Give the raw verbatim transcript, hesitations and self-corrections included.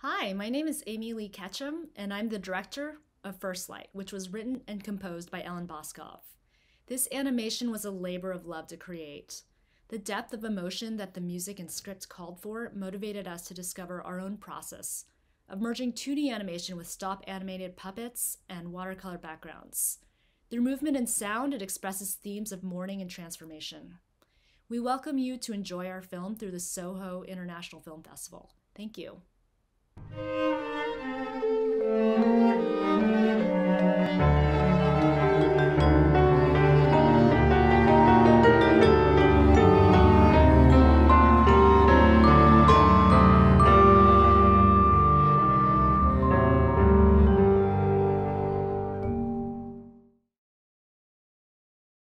Hi, my name is Amy Lee Ketchum, and I'm the director of First Light, which was written and composed by Ellen Boscov. This animation was a labor of love to create. The depth of emotion that the music and script called for motivated us to discover our own process of merging two D animation with stop-animated puppets and watercolor backgrounds. Through movement and sound, it expresses themes of mourning and transformation. We welcome you to enjoy our film through the Soho International Film Festival. Thank you.